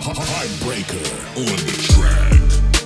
Heartbreaker on the track. On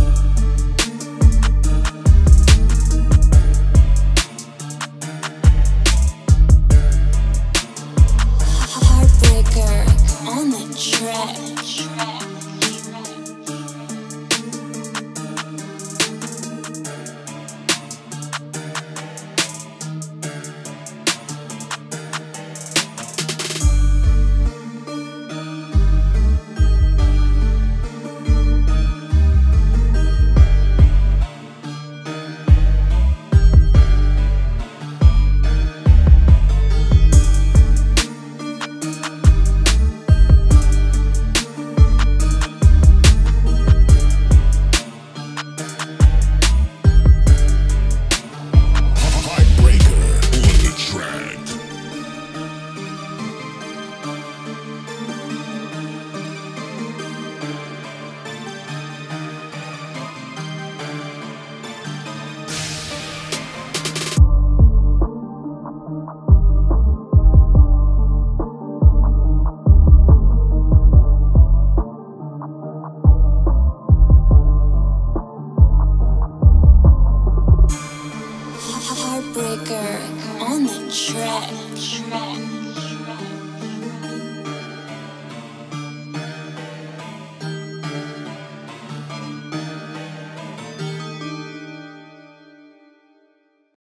the track. On the track. Heartbreaker on the track.